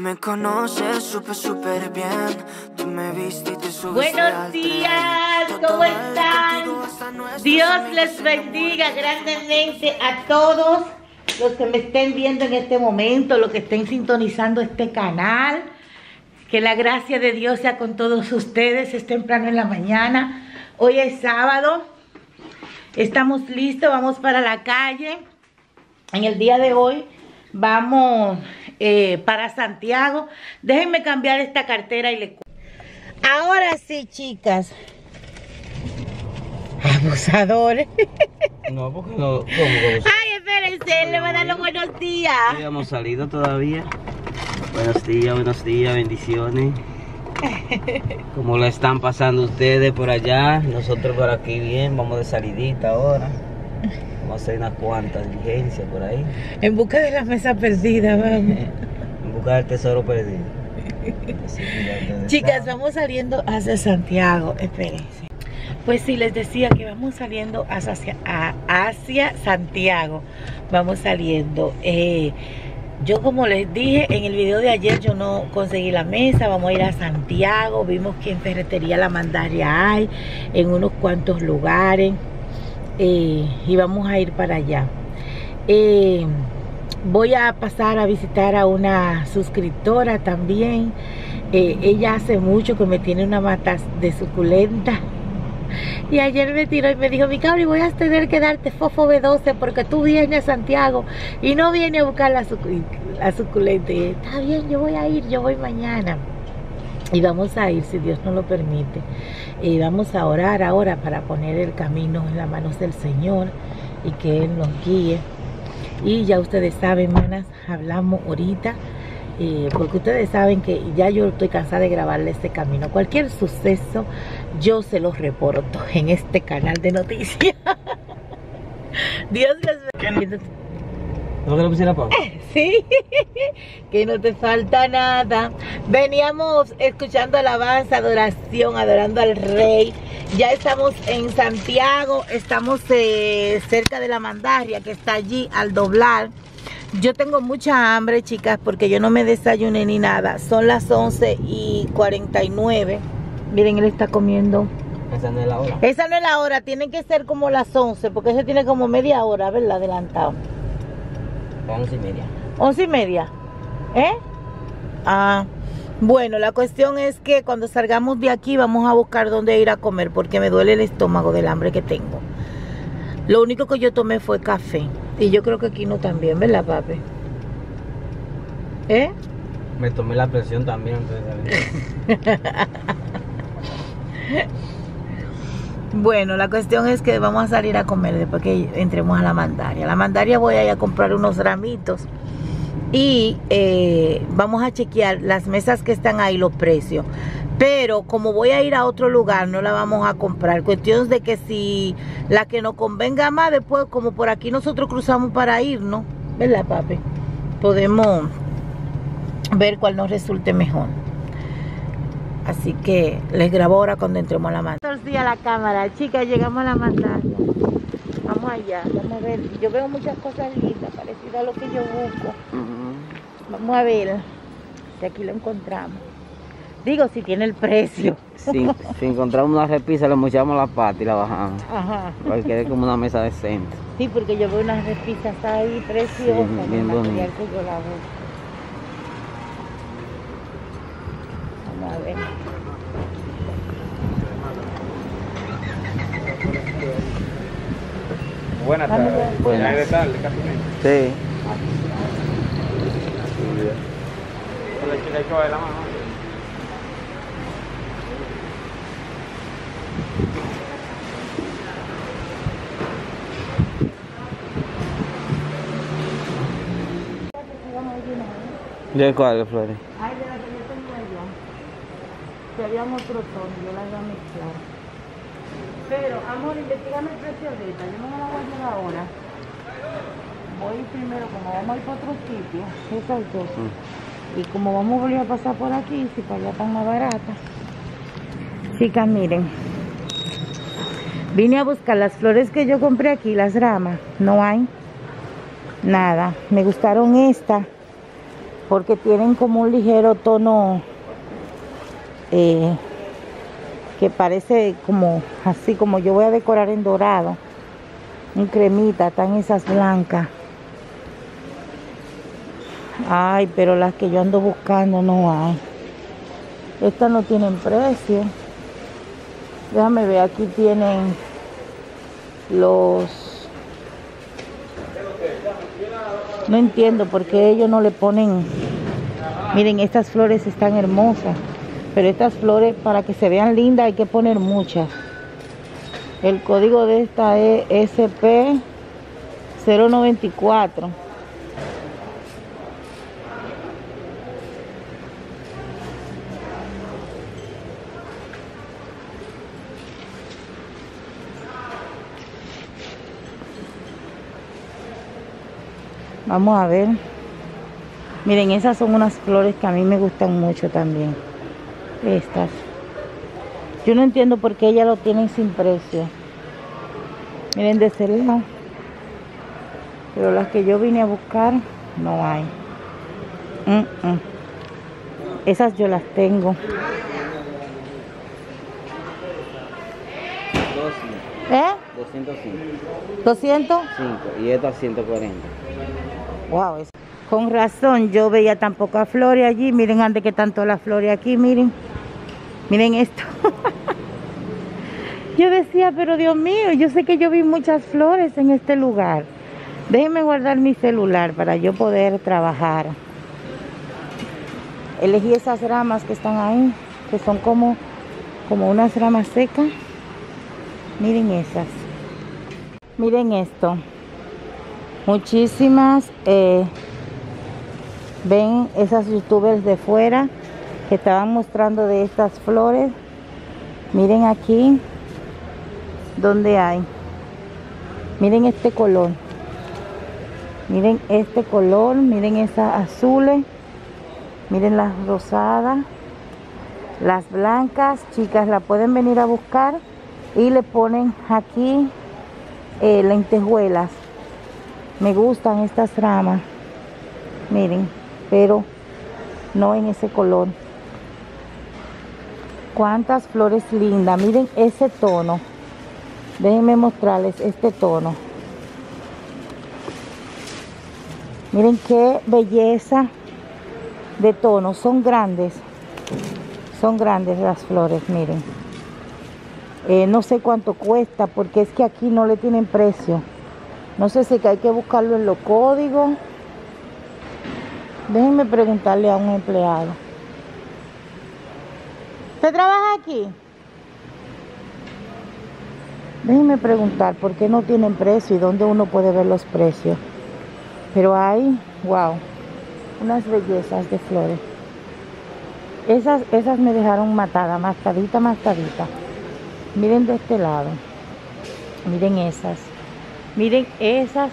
Me conoces súper bien. Tú me viste y te subiste. Buenos días, ¿cómo están? Dios les bendiga grandemente a todos los que me estén viendo en este momento, los que estén sintonizando este canal. Que la gracia de Dios sea con todos ustedes. Es temprano en la mañana. Hoy es sábado. Estamos listos, vamos para la calle. En el día de hoy vamos para Santiago. Déjenme cambiar esta cartera y le cuento. Ahora sí, chicas. Abusadores. No, porque no. Ay, espérense, le va a dar los buenos días. No hemos salido todavía. Buenos días, bendiciones. Como la están pasando ustedes por allá, nosotros por aquí bien, vamos de salidita ahora. Vamos a hacer unas cuantas diligencias por ahí. En busca de las mesas perdidas, vamos. En busca del tesoro perdido. Sí, chicas, estamos. Vamos saliendo hacia Santiago, espérense. Pues sí, les decía que vamos saliendo hacia Santiago. Vamos saliendo. Yo, como les dije en el video de ayer, yo no conseguí la mesa. Vamos a ir a Santiago. Vimos que en Ferretería La Mandarria hay, en unos cuantos lugares. Y vamos a ir para allá. Voy a pasar a visitar a una suscriptora también. Ella hace mucho que me tiene una mata de suculenta. Y ayer me tiró y me dijo: mi cabri, voy a tener que darte fofo B12 porque tú vienes a Santiago y no vienes a buscar la suculenta. Y está bien, yo voy a ir, yo voy mañana. Y vamos a ir, si Dios nos lo permite. Vamos a orar ahora para poner el camino en las manos del Señor y que Él nos guíe. Y ya ustedes saben, hermanas, hablamos ahorita. Porque ustedes saben que ya yo estoy cansada de grabarle este camino. Cualquier suceso yo se los reporto en este canal de noticias. Dios les bendiga. ¿No te lo pusiera pausa? Sí, que no te falta nada. Veníamos escuchando alabanza, adoración, adorando al Rey. Ya estamos en Santiago, estamos cerca de La Mandarria, que está allí al doblar. Yo tengo mucha hambre, chicas, porque yo no me desayuné ni nada. Son las 11:49. Miren, él está comiendo. Esa no es la hora. Esa no es la hora. Tienen que ser como las 11, porque eso tiene como media hora, ¿verdad? Adelantado. 11:30. 11:30. ¿Eh? Ah, bueno, la cuestión es que cuando salgamos de aquí vamos a buscar dónde ir a comer, porque me duele el estómago del hambre que tengo. Lo único que yo tomé fue café. Y yo creo que aquí no también, ¿verdad, papi? ¿Eh? Me tomé la presión también antes de salir. Bueno, la cuestión es que vamos a salir a comer después que entremos a La Mandarria. A La Mandarria voy a ir a comprar unos ramitos. Y vamos a chequear las mesas que están ahí, los precios. Pero como voy a ir a otro lugar, no la vamos a comprar. Cuestión de que si la que nos convenga más, después, como por aquí nosotros cruzamos para irnos, ¿verdad, papi? Podemos ver cuál nos resulte mejor. Así que les grabo ahora cuando entremos a La Mandarria. Torcí a la cámara, chicas, llegamos a La Mandarria. Vamos allá, vamos a ver. Yo veo muchas cosas lindas, parecidas a lo que yo busco. Vamos a ver si aquí lo encontramos. Digo, si tiene el precio. Si encontramos una repisa, le mochamos la pata y la bajamos. Ajá. Porque quede como una mesa decente. Sí, porque yo veo unas repisas ahí preciosas. Sí, bien bonita. Vamos a ver. Buenas tardes. Buenas tardes, sí. ¿De cuál de flores? Ay, de la que yo tengo allá. Que había un otro tono, yo la iba a mezclar. Pero, amor, investigame el precio de esta. Yo no me la voy a llevar ahora. Voy primero, como vamos a ir para otro sitio, esas dos. Y como vamos a volver a pasar por aquí, si para allá están más baratas. Chicas, miren. Vine a buscar las flores que yo compré aquí, las ramas. No hay nada. Me gustaron estas. porque tienen como un ligero tono que parece como así, como yo voy a decorar en dorado, en cremita, están esas blancas. Ay, pero las que yo ando buscando no hay. Estas no tienen precio. Déjame ver, aquí tienen los... No entiendo por qué ellos no le ponen... Miren, estas flores están hermosas. Pero estas flores, para que se vean lindas, hay que poner muchas. El código de esta es SP 094. Vamos a ver. Miren, esas son unas flores que a mí me gustan mucho también. Estas. Yo no entiendo por qué ellas lo tienen sin precio. Miren, de cereal. Pero las que yo vine a buscar, no hay. Esas yo las tengo. ¿Eh? 205. 205. Y esta 140. Wow, con razón yo veía tan pocas flores allí. Miren, antes que tanto las flores aquí, miren. Miren esto. Yo decía, pero Dios mío, yo sé que yo vi muchas flores en este lugar. Déjenme guardar mi celular para yo poder trabajar. Elegí esas ramas que están ahí, que son como unas ramas secas. Miren esas. Miren esto. Muchísimas ven esas youtubers de fuera que estaban mostrando de estas flores. Miren aquí donde hay, miren este color, miren este color, miren esas azules, miren las rosadas, las blancas. Chicas, la pueden venir a buscar y le ponen aquí lentejuelas. Me gustan estas ramas, miren, pero no en ese color. Cuántas flores lindas, miren ese tono. Déjenme mostrarles este tono. Miren qué belleza de tono, son grandes las flores, miren. No sé cuánto cuesta, porque es que aquí no le tienen precio. No sé si hay que buscarlo en los códigos. Déjenme preguntarle a un empleado. ¿Usted trabaja aquí? Déjenme preguntar por qué no tienen precio y dónde uno puede ver los precios. Pero hay, wow, unas bellezas de flores. Esas me dejaron matada, matadita. Miren de este lado. Miren esas. Miren esas,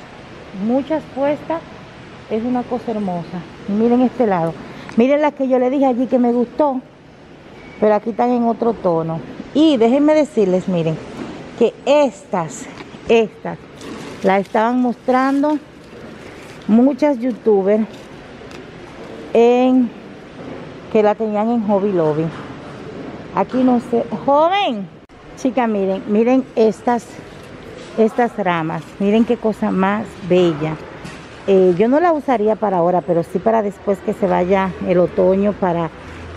muchas puestas, es una cosa hermosa. Miren este lado, miren las que yo le dije allí que me gustó, pero aquí están en otro tono. Y déjenme decirles, miren, que estas, las estaban mostrando muchas youtubers que la tenían en Hobby Lobby. Aquí no sé, joven, chica, miren, miren estas ramas, miren qué cosa más bella. Yo no la usaría para ahora, pero sí para después que se vaya el otoño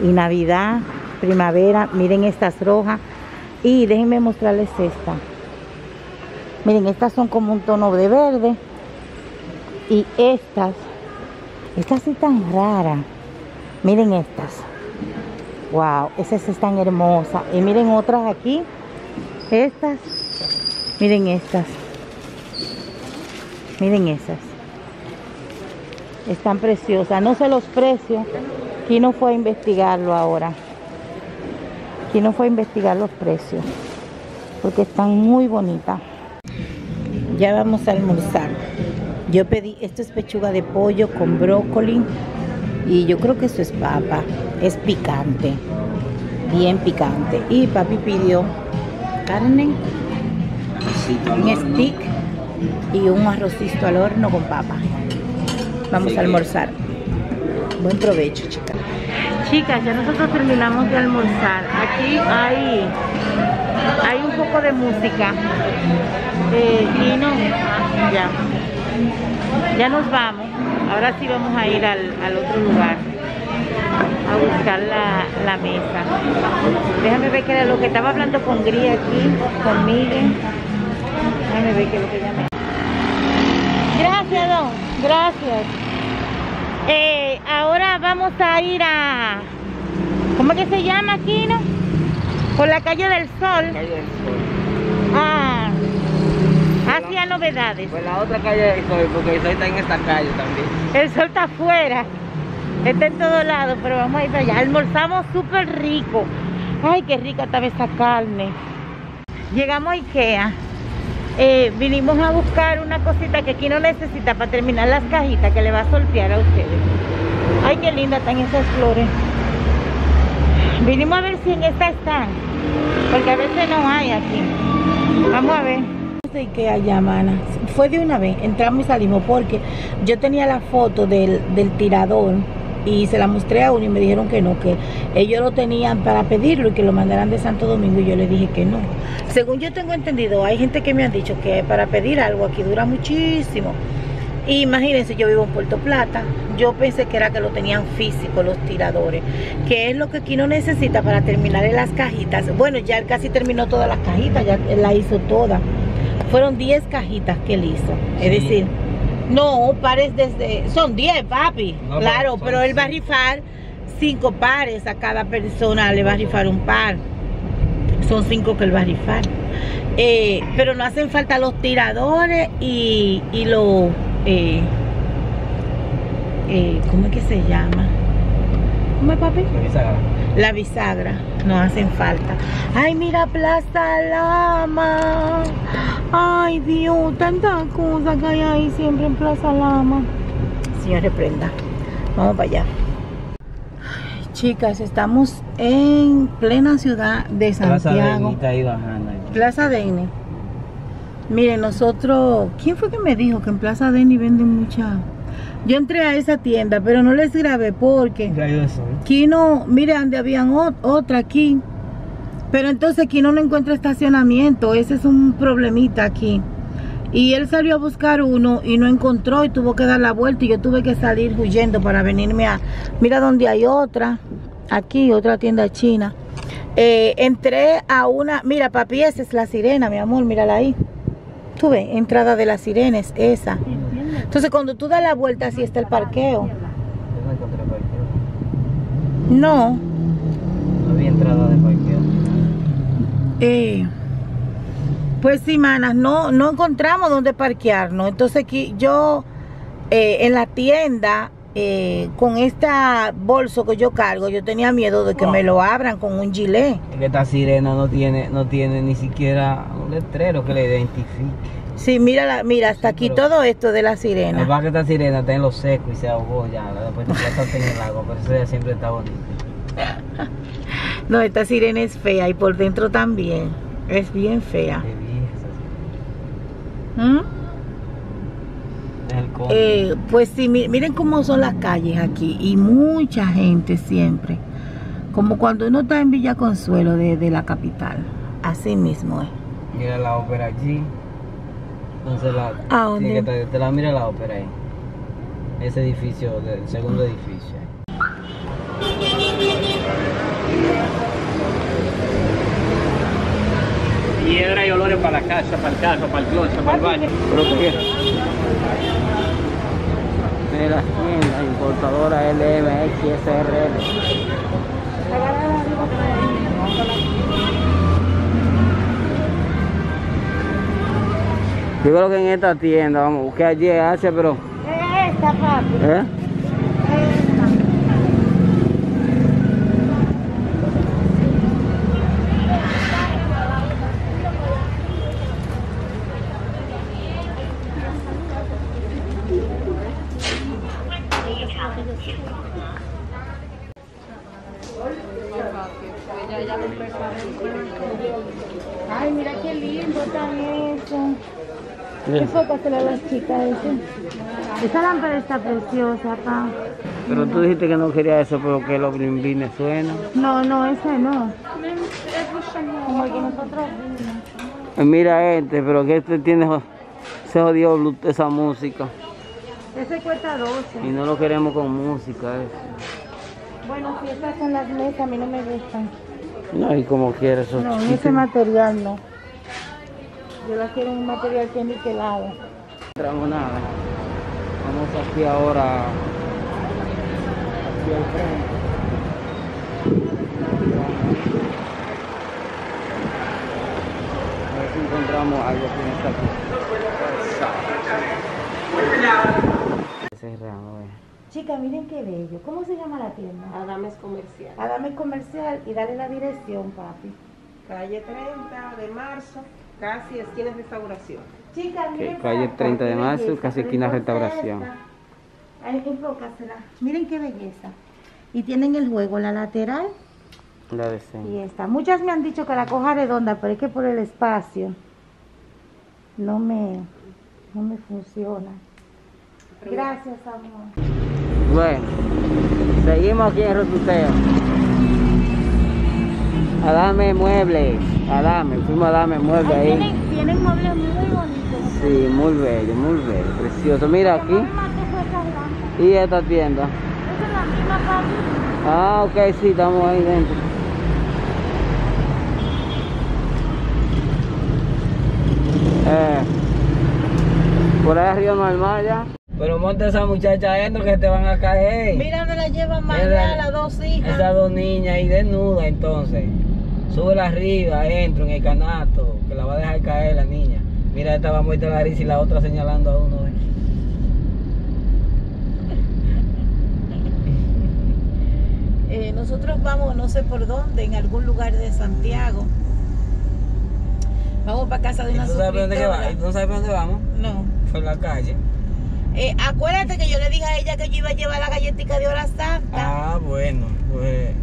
y Navidad, primavera. Miren estas rojas. Y déjenme mostrarles esta. Miren, estas son como un tono de verde. Y estas sí tan raras. Miren estas. Wow, esas están hermosas. Y miren otras aquí. Estas. Miren estas. Miren esas. Están preciosas. No sé los precios. Aquí no fue a investigarlo ahora. Aquí no fue a investigar los precios. Porque están muy bonitas. Ya vamos a almorzar. Yo pedí, esto es pechuga de pollo con brócoli. Y yo creo que eso es papa. Es picante. Bien picante. Y papi pidió carne. Un stick y un arrocito al horno con papa. Vamos a almorzar. Buen provecho, chicas. Chicas, ya nosotros terminamos de almorzar. Aquí hay un poco de música. Y no, ya nos vamos. Ahora sí vamos a ir al otro lugar a buscar la mesa. Déjame ver qué era lo que estaba hablando con Gris aquí, con Miguel. Déjame ver qué es lo que llamé. Gracias, don. Gracias. Ahora vamos a ir a... ¿Cómo es que se llama aquí, no? Por la calle del Sol. La calle del Sol. Ah. Hacia Novedades. Pues la otra calle del Sol, porque el Sol está en esta calle también. El Sol está afuera. Está en todos lados, pero vamos a ir allá. Almorzamos súper rico. Ay, qué rica estaba esa carne. Llegamos a Ikea. Vinimos a buscar una cosita que aquí no necesita para terminar las cajitas que le va a sortear a ustedes. Ay, qué linda están esas flores. Vinimos a ver si en esta están, porque a veces no hay aquí. Vamos a ver. De Ikea ya, mana. Fue de una vez, entramos y salimos, porque yo tenía la foto del tirador y se la mostré a uno y me dijeron que no, que ellos lo tenían para pedirlo y que lo mandaran de Santo Domingo, y yo le dije que no. Según yo tengo entendido, hay gente que me han dicho que para pedir algo aquí dura muchísimo. Y imagínense, yo vivo en Puerto Plata, yo pensé que era que lo tenían físico los tiradores, que es lo que aquí no necesita para terminar en las cajitas. Bueno, ya él casi terminó todas las cajitas, ya él la hizo toda. Fueron 10 cajitas que él hizo, sí. Es decir, no, pares desde... Son 10, papi, no, claro, pero él va a rifar 5 pares a cada persona, le va a rifar un par. Son 5 que él va a rifar. Pero no hacen falta los tiradores y los... ¿cómo es que se llama? ¿Cómo es, papi? La bisagra. La bisagra, no hacen falta. Ay, mira, Plaza Lama. Ay, Dios, tantas cosas que hay ahí siempre en Plaza Lama. Señor, reprenda. Vamos para allá. Ay, chicas, estamos en plena ciudad de Santiago. Plaza Deine, bajando. Plaza Deine. Miren, nosotros... ¿Quién fue que me dijo que en Plaza Deine venden mucha...? Yo entré a esa tienda, pero no les grabé porque aquí no, miren, habían otra aquí, pero entonces aquí no encuentra estacionamiento, ese es un problemita aquí. Y él salió a buscar uno y no encontró y tuvo que dar la vuelta y yo tuve que salir huyendo para venirme a... Mira donde hay otra, aquí, otra tienda china. Entré a una, mira, papi, esa es la sirena, mi amor, mírala ahí. Tú ves, entrada de las sirenas, esa. Entonces, cuando tú das la vuelta, así está el parqueo. No. No había entrada de parqueo. Pues sí, manas, no encontramos dónde parquearnos. Entonces, aquí yo en la tienda, con este bolso que yo cargo, yo tenía miedo de que me lo abran con un gilet. Esta sirena no tiene ni siquiera un letrero que le identifique. Sí, mira, hasta aquí todo esto de la sirena. Además que esta sirena está en lo seco y se ahogó ya. Después está en el agua, pero eso ya siempre está bonito. No, esta sirena es fea y por dentro también. Es bien fea. Qué vieja. Pues sí, miren cómo son las calles aquí. Y mucha gente siempre. Como cuando uno está en Villa Consuelo de la capital. Así mismo es. Mira la ópera allí. Entonces te la mira la ópera ahí. Ese edificio, el segundo edificio. Piedra y olores para la casa, para el carro, para el closet, para el baño. Pero qué. De las tiendas, importadora LMXRL. Yo creo que en esta tienda, vamos a buscar allí en Asia, pero... Es esta, papi. ¿Eh? Ay, mira qué lindo está eso. ¿Qué fotos te le das, chica? Esa lámpara está preciosa, pa. Pero tú dijiste que no querías eso porque los blimbines suenan. No, no, esa no. Como el que nosotros. Mira este, pero que este tiene... Se jodió esa música. Ese cuesta 12. Y no lo queremos con música, eso. Bueno, si estas son las mesas, a mí no me gustan. No, y como quieras. No, ese material no. Yo la quiero en un material que es niquelado. No entramos nada. Vamos aquí ahora. Aquí al frente. A ver si encontramos algo que no está aquí. Cerramos, Chica, miren qué bello. ¿Cómo se llama la tienda? Adames Comercial. Adames Comercial, y dale la dirección, papi. Calle 30 de marzo. Casi esquina restauración. Chicas, miren. Calle 30 de marzo, casi esquina restauración. Hay que enfocársela. Miren qué belleza. Y tienen el juego, la lateral. La de centro. Y esta. Muchas me han dicho que la coja redonda, pero es que por el espacio no me funciona. Gracias, amor. Bueno, seguimos aquí en Rotuteo. Adames Muebles. Adames, fuimos a Adames Muebles ahí. Tienen muebles muy bonitos. Sí, muy bello, precioso. Mira aquí. Y esta tienda. Esa es la misma parte. Ah, ok, sí, estamos ahí dentro. Por ahí arriba normal ya. Pero monta esa muchacha adentro que te van a caer. Mira, me la llevan mañana las dos hijas. Esas dos niñas ahí desnudas entonces. Súbela arriba, adentro, en el canasto, que la va a dejar caer la niña. Mira, esta va muerta la risa y la otra señalando a uno. Nosotros vamos, no sé por dónde, en algún lugar de Santiago. Vamos para casa de una suscriptora. ¿Y tú no sabes por dónde vamos? No. Fue la calle. Acuérdate que yo le dije a ella que yo iba a llevar la galletita de Hora Santa. Ah, bueno, pues...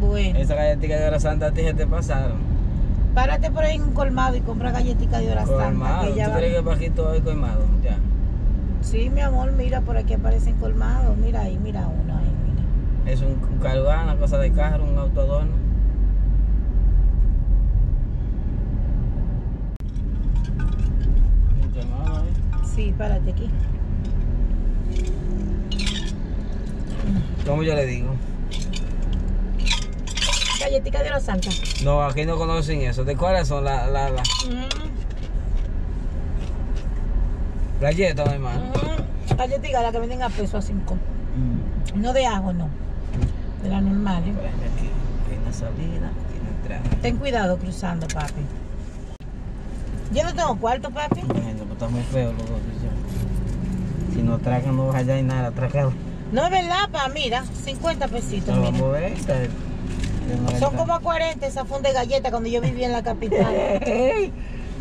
Bueno. Esa galletita de Hora Santa a ti ya te pasaron. Párate por ahí en un colmado y compra galletita de Hora Santa. Colmado, ¿tú crees que bajito todo es colmado? Ya. Sí, mi amor, mira, por aquí aparecen colmados. Mira ahí, mira uno ahí, mira. Es un carguán, una cosa de carro, un auto adorno. Sí, párate aquí. ¿Cómo yo le digo? Galletica de Hora Santa. No, aquí no conocen eso. ¿De cuáles son las? Galletas, mi hermano. Galletica, la que venden a peso a 5. No de ajo, no. De la normal, ¿eh? Hay una salida, aquí una entrada. Ten cuidado cruzando, papi. Yo no tengo cuarto, papi. Bueno, pues está muy feo los dos. Si no tragan, no vas allá y nada, atracado. No es verdad, pa, mira, 50 pesitos. No, mira. Vamos a ver esta. Son como 40 esas fundas de galletas cuando yo vivía en la capital.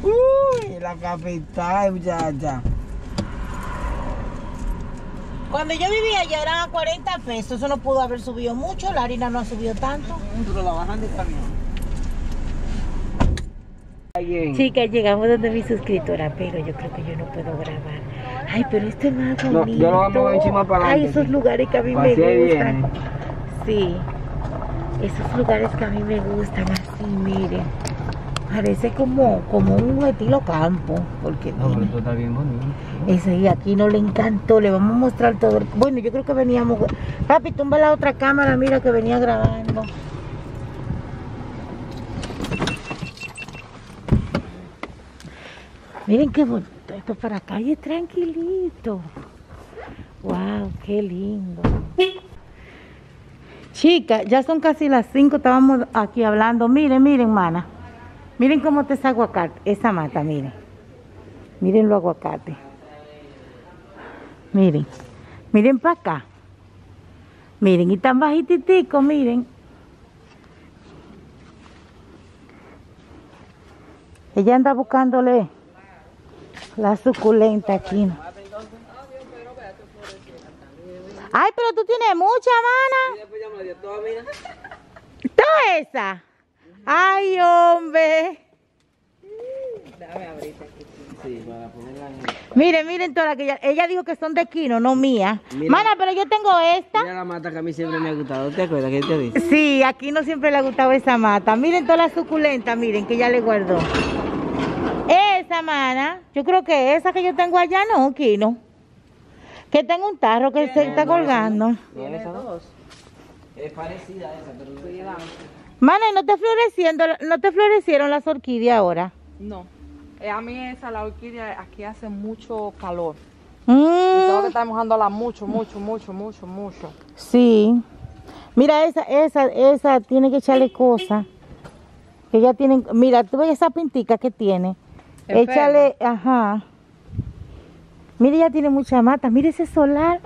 Uy, la capital, muchacha. Cuando yo vivía allá eran a 40 pesos, eso no pudo haber subido mucho, la harina no ha subido tanto. Pero la bajan de camión. Chicas, llegamos donde mi suscriptora, pero yo creo que yo no puedo grabar. Ay, pero este es más bonito. No, yo lo voy a mover encima para adelante. Ay, esos lugares que a mí me gustan. Sí. Esos lugares que a mí me gustan, así, miren. Parece como un estilo campo. Porque no, pero esto está bien bonito. Ese y aquí no le encantó, le vamos a mostrar todo. Bueno, yo creo que veníamos... Papi, tumba la otra cámara, mira que venía grabando. Miren qué bonito, esto es para calle tranquilito. Wow, qué lindo. Chicas, ya son casi las 5, estábamos aquí hablando. Miren, miren, mana. Miren cómo está ese aguacate, esa mata, miren. Miren los aguacates. Miren, miren para acá. Miren, y tan bajitico, miren. Ella anda buscándole la suculenta aquí, ¿no? Ay, pero tú tienes mucha, mana. ¿Toda esa? Ay, hombre. Dame abrirte aquí. sí, para ponerla en... Miren, miren todas las que ella dijo que son de Kino, no mía. Mira, mana, pero yo tengo esta. Mira la mata que a mí siempre me ha gustado. ¿Te acuerdas que te dije? Sí, a Kino siempre le ha gustado esa mata. Miren todas las suculentas, miren, que ella le guardó. Esa, mana, yo creo que esa que yo tengo allá no, Kino. Que tengo un tarro que se está colgando. ¿Tiene dos? Es parecida a esa, pero no se da. Mana, ¿no te florecieron las orquídeas ahora? No. A mí esa, la orquídea, aquí hace mucho calor. Tengo que estar mojándola mucho. Sí. Mira, esa tiene que echarle cosas. Que ya tienen... Mira, tú ves esa pintica que tiene. Échale, ajá. Mire, ya tiene mucha mata. Mire ese solar.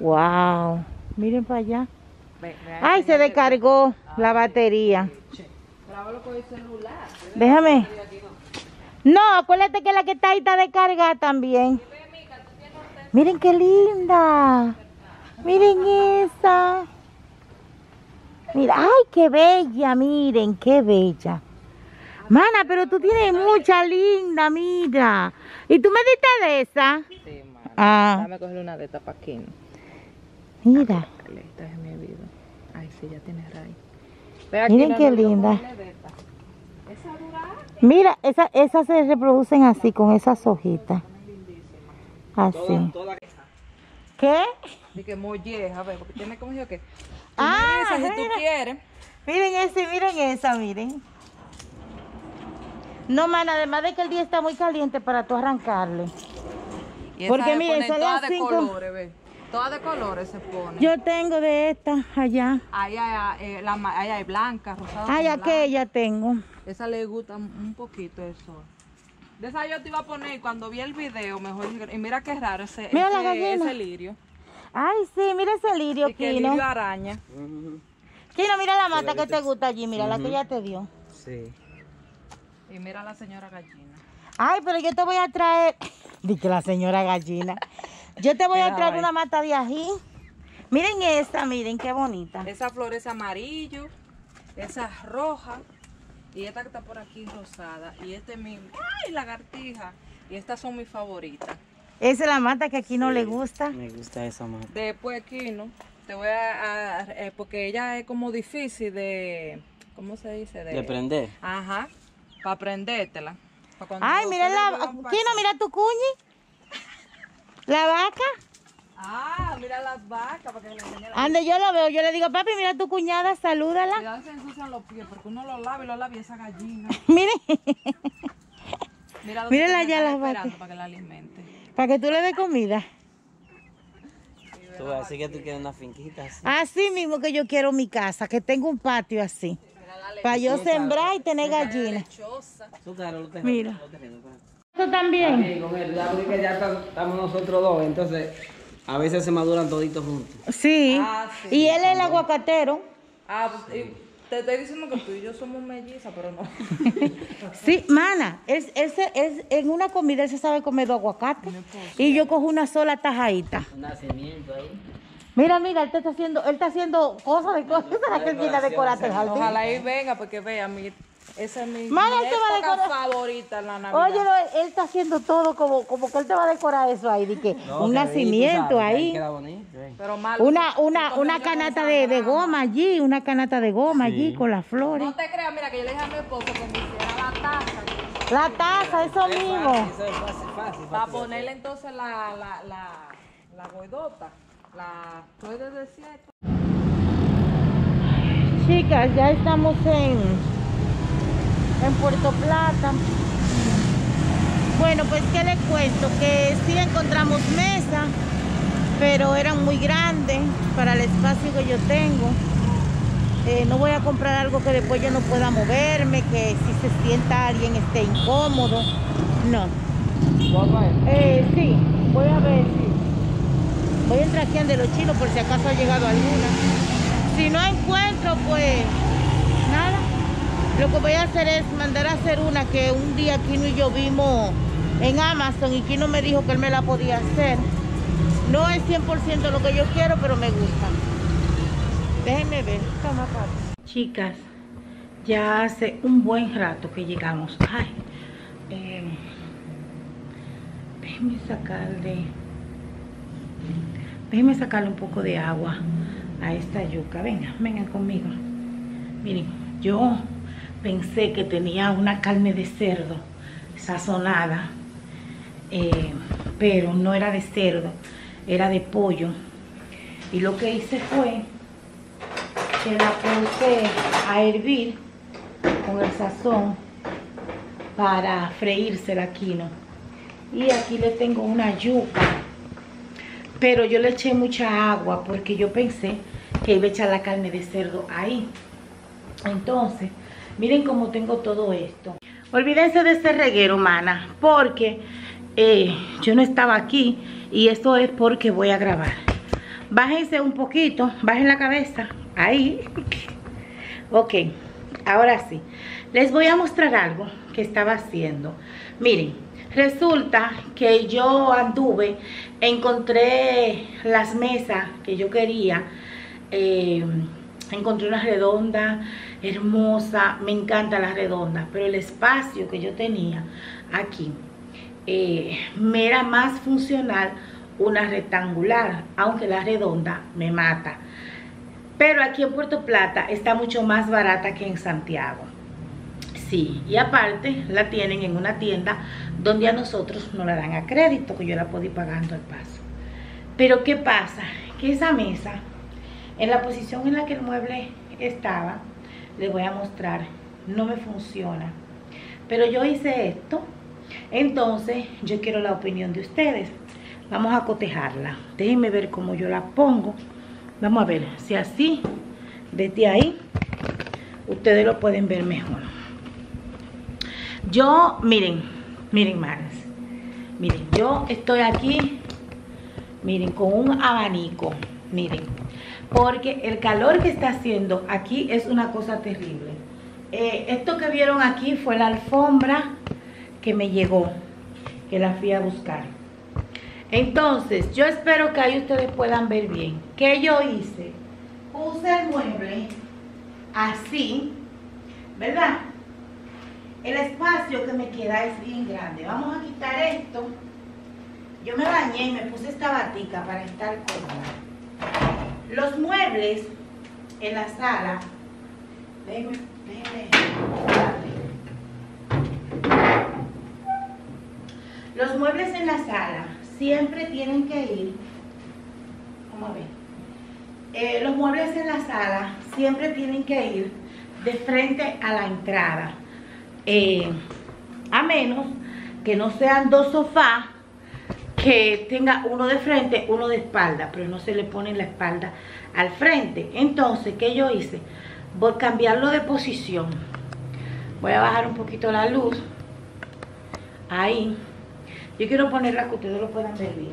Wow. Miren para allá. Ay, se descargó la batería. Grábalo con el celular. Déjame. No, acuérdate que la que está ahí está descargada también. Miren qué linda. Miren esa. Mira, ay, qué bella. Miren, qué bella. Mana, pero tú tienes mucha linda, mira. ¿Y tú me diste de esa? Sí, mana. Ah. Déjame coger una de estas para aquí. Mira. Esta es mi vida. Ay, sí, ya tienes raíz. Miren qué linda. Mira, esas se reproducen así, con esas hojitas. Así. ¿Qué? Dije, molleja, a ver, porque tiene como yo que... Ah, si tú quieres. Miren ese, miren esa, miren. No, mana, además de que el día está muy caliente para tú arrancarle. Y porque miren, son las 5. Colores, ve. Todas de colores se ponen. Yo tengo de estas allá. Ahí hay blanca, rosada. Ay, aquella tengo. Esa le gusta un poquito el sol. De esa yo te iba a poner cuando vi el video mejor. Y mira qué raro ese lirio. Ay, sí, mira ese lirio, Kino. El lirio araña. Kino, mira la mata que te gusta allí, mira la que ella te dio. Sí. Y mira la señora gallina. Ay, pero yo te voy a traer... Dice la señora gallina. Yo te voy a traer una mata de ají. Miren esta, miren, qué bonita. Esa flor es amarillo, esa es roja, y esta que está por aquí rosada. Y esta es mi... ¡Ay, lagartija! Y estas son mis favoritas. Esa es la mata que aquí no le gusta. Me gusta esa mata. Después aquí, ¿no? Te voy a porque ella es como difícil de... ¿Cómo se dice? De prender. Ajá. Para prendértela. Pa ay, mira la... Kino, mira tu cuñi. La vaca. Ah, mira las vacas. Para que le enseñe la... Ande, yo lo veo. Yo le digo, papi, mira tu cuñada, salúdala. Cuidado que se ensucian los pies, porque uno los lava y los lava y esa gallina. Miren. Mira, mírala ya las vacas. Para que la alimente. Para que tú le des comida. Tú, así que tú quieres una finquita así. Así mismo que yo quiero mi casa, que tengo un patio así. Para yo sembrar y tener gallinas. Mira. Esto también. Sí, con él, porque ya estamos nosotros dos, entonces a veces se maduran toditos juntos. Sí. Ah, sí. Y él es el aguacatero. Ah, pues, sí. Te estoy diciendo que tú y yo somos mellizas, pero no. Sí, mana, en una comida él se sabe comer dos aguacates. Y yo cojo una sola tajadita. Un nacimiento ahí. Mira, mira, él está haciendo cosas de cosas que él viene a decorar el jardín. Ojalá ahí venga, porque vea, esa es mi época favorita en la Navidad. Oye, él está haciendo todo como que él te va a decorar eso ahí, de que no, un nacimiento ahí. Queda bonito, pero mal, una canasta de goma allí, una canasta de goma allí con las flores. No te creas, mira, que yo le dije a mi esposo que me hiciera la taza. La taza, eso mismo. Eso es fácil. Para ponerle entonces la godota. ¿Puedes decir? Chicas, ya estamos en Puerto Plata. Bueno, pues ¿qué les cuento? Que sí encontramos mesa, pero eran muy grandes para el espacio que yo tengo. No voy a comprar algo que después yo no pueda moverme, que si se sienta alguien esté incómodo. No. Sí, voy a ver si... Voy a entrar aquí de los chinos por si acaso ha llegado alguna. Si no encuentro, pues nada. Lo que voy a hacer es mandar a hacer una que un día Kino y yo vimos en Amazon y Kino me dijo que él me la podía hacer. No es 100% lo que yo quiero, pero me gusta. Déjenme ver. Chicas, ya hace un buen rato que llegamos. Ay, Déjenme sacarle un poco de agua a esta yuca. Vengan conmigo. Miren, yo pensé que tenía una carne de cerdo sazonada, pero no era de cerdo, era de pollo. Y lo que hice fue que la puse a hervir con el sazón para freírsela aquí, ¿no? Y aquí le tengo una yuca, pero yo le eché mucha agua porque yo pensé que iba a echar la carne de cerdo ahí. Entonces, miren cómo tengo todo esto. Olvídense de este reguero, mana, porque yo no estaba aquí y esto es porque voy a grabar. Bájense un poquito, bajen la cabeza, ahí. Ok, ahora sí, les voy a mostrar algo que estaba haciendo. Miren, resulta que yo anduve, encontré las mesas que yo quería, encontré una redonda hermosa, me encantan las redondas, pero el espacio que yo tenía aquí me era más funcional una rectangular, aunque la redonda me mata. Pero aquí en Puerto Plata está mucho más barata que en Santiago. Sí, y aparte la tienen en una tienda donde a nosotros no la dan a crédito, que yo la puedo ir pagando al paso. Pero ¿qué pasa? Que esa mesa, en la posición en la que el mueble estaba, les voy a mostrar, no me funciona. Pero yo hice esto, entonces yo quiero la opinión de ustedes. Vamos a cotejarla. Déjenme ver cómo yo la pongo. Vamos a ver si así, desde ahí, ustedes lo pueden ver mejor. Yo, miren, manas. Miren, yo estoy aquí, miren, con un abanico. Miren, porque el calor que está haciendo aquí es una cosa terrible. Esto que vieron aquí fue la alfombra que me llegó, que la fui a buscar. Entonces, yo espero que ahí ustedes puedan ver bien. ¿Qué yo hice? Puse el mueble así, ¿verdad? El espacio que me queda es bien grande. Vamos a quitar esto. Yo me bañé y me puse esta batica para estar cómoda. Los muebles en la sala, los muebles en la sala siempre tienen que ir, vamos a ver, los muebles en la sala siempre tienen que ir de frente a la entrada, a menos que no sean dos sofás que tenga uno de frente, uno de espalda, pero no se le pone la espalda al frente. Entonces, ¿qué yo hice? Voy a cambiarlo de posición. Voy a bajar un poquito la luz. Ahí. Yo quiero ponerla que ustedes lo puedan ver bien.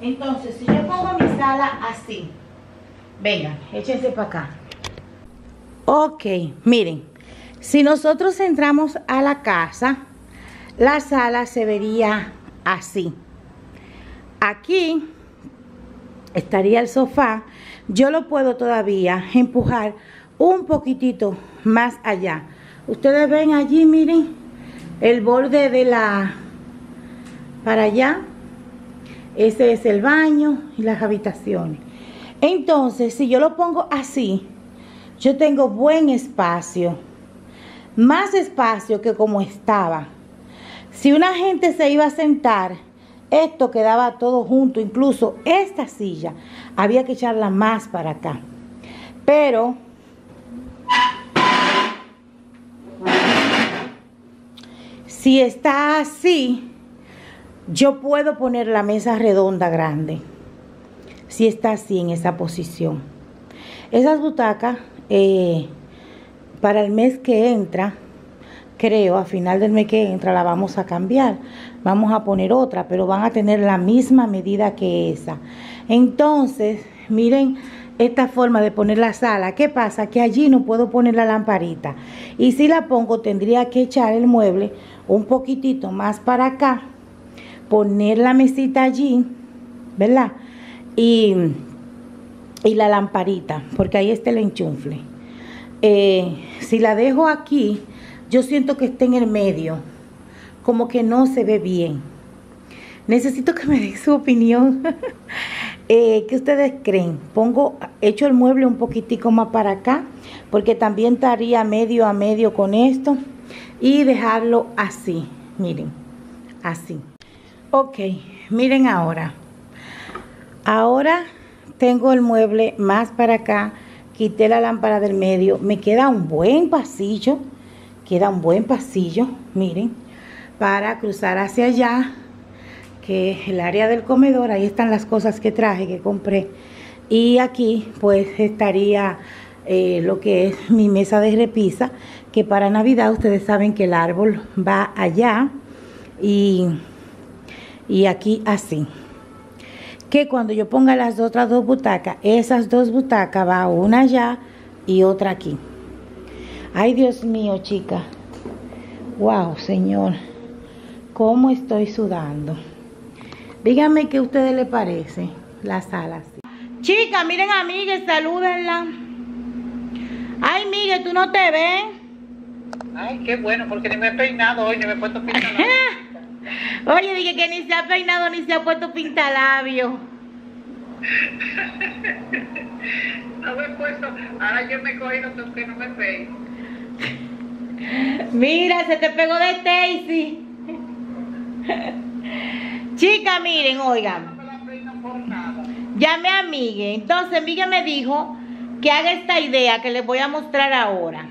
Entonces, si yo pongo mi sala así, vengan, échense para acá. Ok, miren, si nosotros entramos a la casa, la sala se vería así. Aquí estaría el sofá. Yo lo puedo todavía empujar un poquitito más allá. Ustedes ven allí, miren, el borde de la... para allá, ese es el baño y las habitaciones. Entonces, si yo lo pongo así, yo tengo buen espacio, más espacio que como estaba. Si una gente se iba a sentar, esto quedaba todo junto, incluso esta silla, había que echarla más para acá. Pero, si está así, yo puedo poner la mesa redonda grande, si está así en esa posición. Esas butacas, para el mes que entra, creo, a final del mes que entra, la vamos a cambiar. Vamos a poner otra, pero van a tener la misma medida que esa. Entonces, miren esta forma de poner la sala. ¿Qué pasa? Que allí no puedo poner la lamparita. Y si la pongo, tendría que echar el mueble un poquitito más para acá, poner la mesita allí, ¿verdad? Y la lamparita, porque ahí está el enchufle. Si la dejo aquí, yo siento que está en el medio, como que no se ve bien. Necesito que me den su opinión. ¿Qué ustedes creen? Echo el mueble un poquitico más para acá, porque también estaría medio a medio con esto, y dejarlo así, miren, así. Ok, miren ahora. Ahora tengo el mueble más para acá, quité la lámpara del medio, me queda un buen pasillo, miren, para cruzar hacia allá, que es el área del comedor. Ahí están las cosas que traje, que compré, y aquí pues estaría lo que es mi mesa de repisa, que para Navidad ustedes saben que el árbol va allá, y aquí así, que cuando yo ponga las otras dos butacas, esas dos butacas va una allá y otra aquí. Ay, Dios mío, chica. Wow, señor, cómo estoy sudando. Díganme qué a ustedes les parece la sala así. Chica, miren a Miguel, salúdenla. Ay, Miguel, ¿tú no te ves? Ay, qué bueno, porque ni me he peinado hoy, ni me he puesto pintalabio. Oye, dije que ni se ha peinado, ni se ha puesto pintalabio. No me he puesto, ahora yo me he cogido que no me peino. Mira, se te pegó de Stacy. Chica, miren, oigan, llamé a Miguel. Entonces Miguel me dijo que haga esta idea que les voy a mostrar ahora.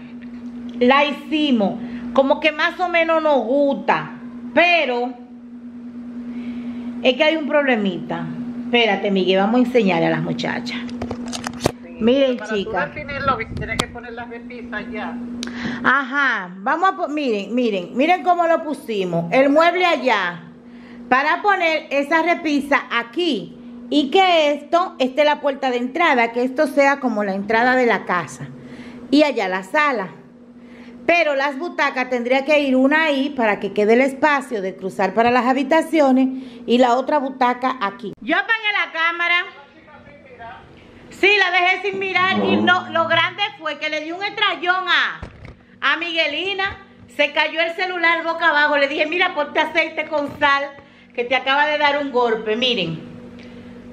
La hicimos, como que más o menos nos gusta, pero es que hay un problemita. Espérate, Miguel, vamos a enseñarle a las muchachas. Sí, miren, chicas, tienes que poner las repisas ya. Ajá, vamos a miren cómo lo pusimos. El mueble allá, para poner esa repisa aquí, y que esto esté la puerta de entrada, que esto sea como la entrada de la casa, y allá la sala. Pero las butacas tendría que ir una ahí para que quede el espacio de cruzar para las habitaciones, y la otra butaca aquí. Yo apagué la cámara. Sí, la dejé sin mirar, y no, lo grande fue que le di un estrellón a Miguelina. Se cayó el celular boca abajo. Le dije, mira, ponte aceite con sal, que te acaba de dar un golpe. Miren,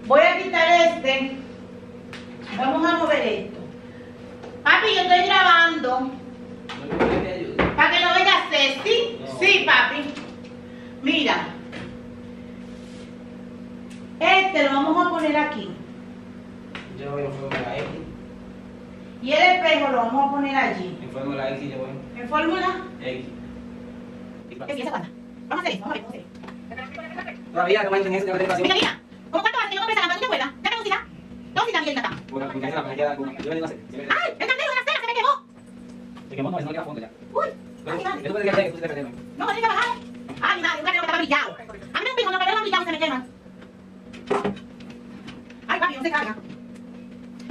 voy a quitar este. Vamos a mover esto. Papi, yo estoy grabando. Para que no oigas Ceci. Sí, papi. Mira, este lo vamos a poner aquí. Yo lo pongo ahí. Y el espejo lo vamos a poner allí. En fórmula X yo voy. ¿En fórmula? X. Vamos a hacer esto, vamos a ver. Todavía no me dicen eso. Mira, ¿cómo cuánto vas a tener que pensar? ¿Tú te acuerdas? ¿Ya te cocina? ¿Todo sin la mierda? Bueno, la cocina, yo le digo así. ¡Ay! ¡El candelo de la cera se me quemó! Se quemó, no, eso no queda fondo ya. ¡Uy! Eso puede que tú se te queme. No, tiene que bajar. ¡Ay, mi madre! Un candelo que estaba brillado. A mí me pico, no, pero los brillados se me queman. ¡Ay, papi, no se carga!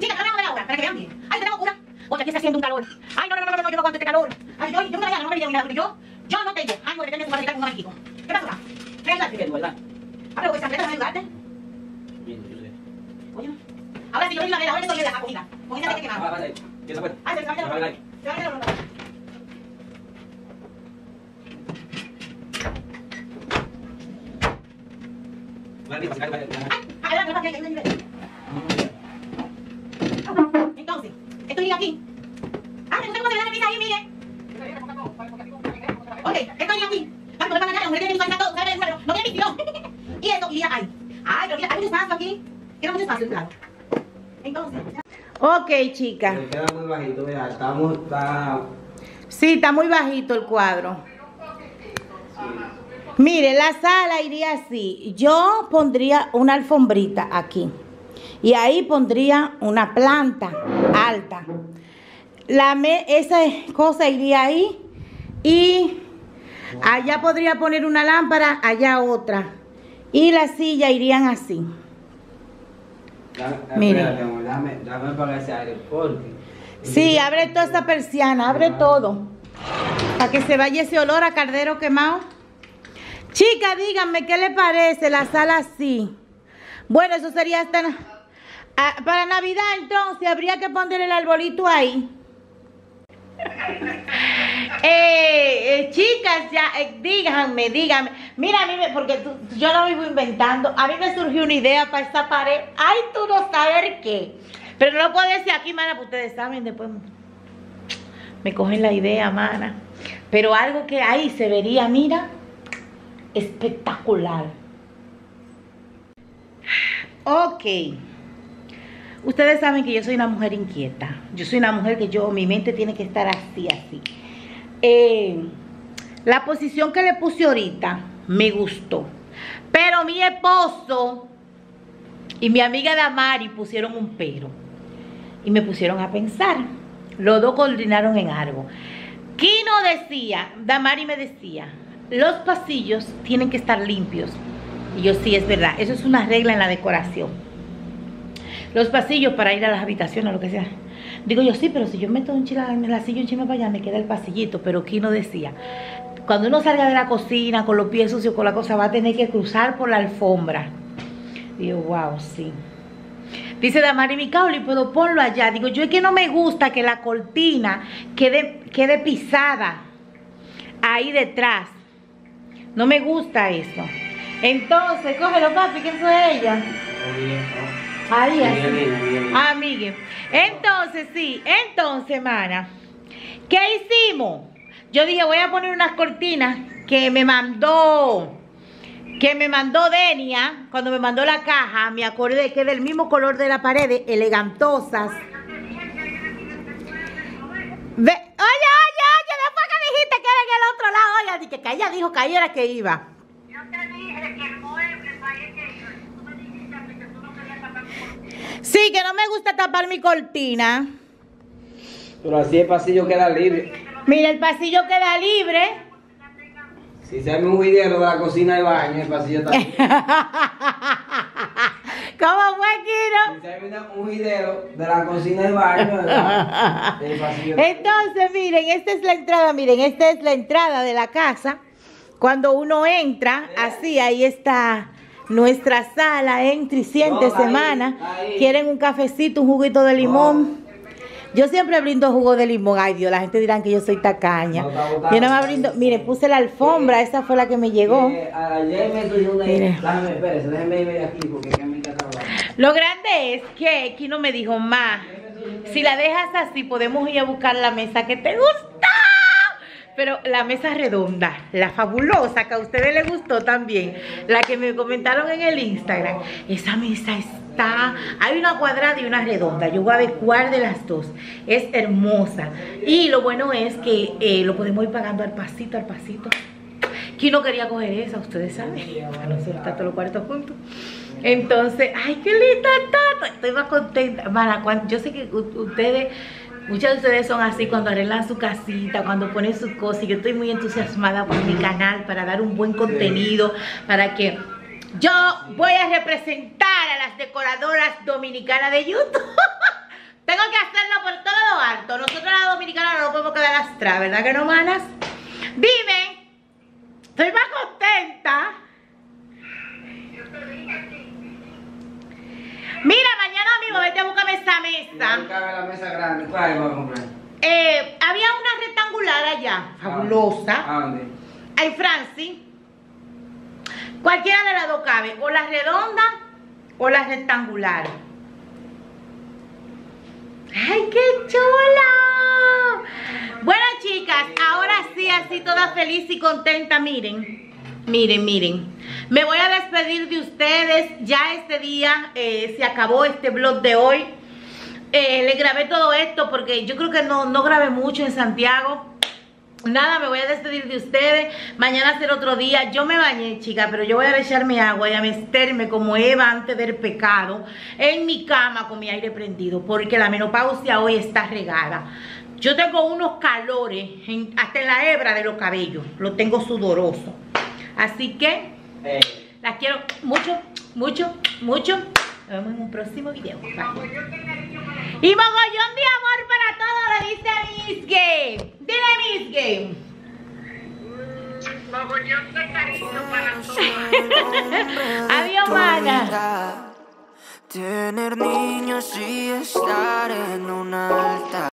Chica, no me voy a ahora, para que vean bien. ¡Ay, te tengo cura! Porque aquí está haciendo un calor. ¡Ay, no, yo no aguanto este calor! ¡Ay, yo no me voy a dar una vida! ¡Yo no tengo! ¡Ay, no, depende de tu barriga con un abanico! ¿Qué pasa acá? ¿Qué es la que duela? Ah, pero pues, ¿te vas a ayudarte? Bien, yo sé. Oye, ahora si yo voy a ver, ahora estoy de la comida. Comida de que va. Ah, vale. ¿Qué se acuerda? Ah, se me va a ver. Se va a ver. Vale, para sacar, entonces, estoy aquí. Ah, me gusta cómo se ve la revista ahí, Miguel. Ok, estoy aquí. Para poder mandar la mujer tiene que visualizar todo, ¿sabes? No tiene visión. Y esto iría ahí. Ay, pero hay un espacio aquí. Queda mucho espacio, claro. Entonces. Ok, chicas. Me queda muy bajito, mira, sí, está muy bajito el cuadro. Sí. Mire, la sala iría así. Yo pondría una alfombrita aquí. Y ahí pondría una planta alta. Esa cosa iría ahí. Y allá podría poner una lámpara, allá otra. Y las sillas irían así. Miren. Dame para ese aire, porque... Sí, abre toda esta persiana, abre todo. Para que se vaya ese olor a cardero quemado. Chicas, díganme qué les parece la sala así. Bueno, eso sería hasta... Para Navidad, entonces, habría que poner el arbolito ahí. Chicas, ya, díganme. Mira, a mí, porque yo no vivo inventando. A mí me surgió una idea para esta pared. Ay, tú no sabes qué. Pero no puedo decir aquí, mana, porque ustedes saben, después me cogen la idea, mana. Pero algo que ahí se vería, mira, espectacular. Ok. Ustedes saben que yo soy una mujer inquieta. Yo soy una mujer que mi mente tiene que estar así, así. La posición que le puse ahorita me gustó. Pero mi esposo y mi amiga Damari pusieron un pero. Y me pusieron a pensar. Los dos coordinaron en algo. Kino decía, Damari me decía, los pasillos tienen que estar limpios. Y yo, sí, es verdad. Eso es una regla en la decoración. Los pasillos para ir a las habitaciones, lo que sea. Digo yo, sí, pero si yo meto un chila en la silla, un chima para allá, me queda el pasillito. Pero Kino decía, cuando uno salga de la cocina con los pies sucios, con la cosa, va a tener que cruzar por la alfombra. Digo, wow, sí. Dice Damari, mi cauli, puedo ponlo allá. Digo, yo es que no me gusta que la cortina quede pisada ahí detrás. No me gusta eso. Entonces, cógelo, papi, que eso es ella. Ahí, así. Ah, Miguel. Entonces, sí. Entonces, mana, ¿qué hicimos? Yo dije, voy a poner unas cortinas que me mandó Denia. Cuando me mandó la caja, me acordé que es del mismo color de la pared, elegantosas. Oye, después que dijiste que era en el otro lado, oye, dije que ella dijo que ahí era que iba. Yo te dije que el mueble parece que... Sí, que no me gusta tapar mi cortina. Pero así el pasillo queda libre. Mira, el pasillo queda libre. Si se hace un video de la cocina y baño, el pasillo está libre. ¿Cómo fue, Kino? Si se hace un video de la cocina y baño, el pasillo está libre. Entonces, miren, esta es la entrada, miren, esta es la entrada de la casa. Cuando uno entra, así, ahí está... Nuestra sala en Triciente Semana. Ahí. Quieren un cafecito, un juguito de limón. Yo siempre brindo jugo de limón. Ay, Dios, la gente dirá que yo soy tacaña. Yo no me brindo. Mire, puse la alfombra. Esa fue la que me llegó. Ayer me tuyo una... Déjame ir aquí porque Camila está hablando. Lo grande es que Kino me dijo, ma, si la dejas así, podemos ir a buscar la mesa que te gusta. Pero la mesa redonda, la fabulosa, que a ustedes les gustó también, la que me comentaron en el Instagram, esa mesa está, hay una cuadrada y una redonda, yo voy a ver cuál de las dos, es hermosa. Y lo bueno es que lo podemos ir pagando al pasito, al pasito. ¿Quién no quería coger esa? Ustedes saben, bueno, nosotros estamos todos los cuartos juntos. Entonces, ay, qué linda está, estoy más contenta. Mala, yo sé que ustedes... Muchas de ustedes son así cuando arreglan su casita, cuando ponen sus cosas. Y yo estoy muy entusiasmada por mi canal para dar un buen contenido, para que yo voy a representar a las decoradoras dominicanas de YouTube. Tengo que hacerlo por todo lo alto. Nosotros las dominicanas no nos podemos quedar atrás, ¿verdad que no, manas? Dime, estoy más contenta. Mira, mañana mismo vete a buscarme esa mesa. No cabe la mesa grande. ¿Cuál iba a comprar? Había una rectangular allá, fabulosa. ¿A dónde? Ay, Francis. Cualquiera de las dos cabe, o la redonda o la rectangular. ¡Ay, qué chula! Bueno, chicas, ahora sí, así toda feliz y contenta, miren. Miren, miren, me voy a despedir de ustedes. Ya este día se acabó este vlog de hoy. Le grabé todo esto porque yo creo que no grabé mucho en Santiago. Nada, me voy a despedir de ustedes. Mañana será otro día. Yo me bañé, chicas, pero yo voy a echar mi agua y a meterme como Eva antes del pecado en mi cama con mi aire prendido, porque la menopausia hoy está regada. Yo tengo unos calores hasta en la hebra de los cabellos. Lo tengo sudoroso. Así que las quiero mucho, mucho, mucho. Nos vemos en un próximo video. Bye. Y mogollón de amor para todos, lo dice Miss Game. Dile, Miss Game. Mogollón de cariño para todos. Adiós, mana. Tener niños y estar en una alta.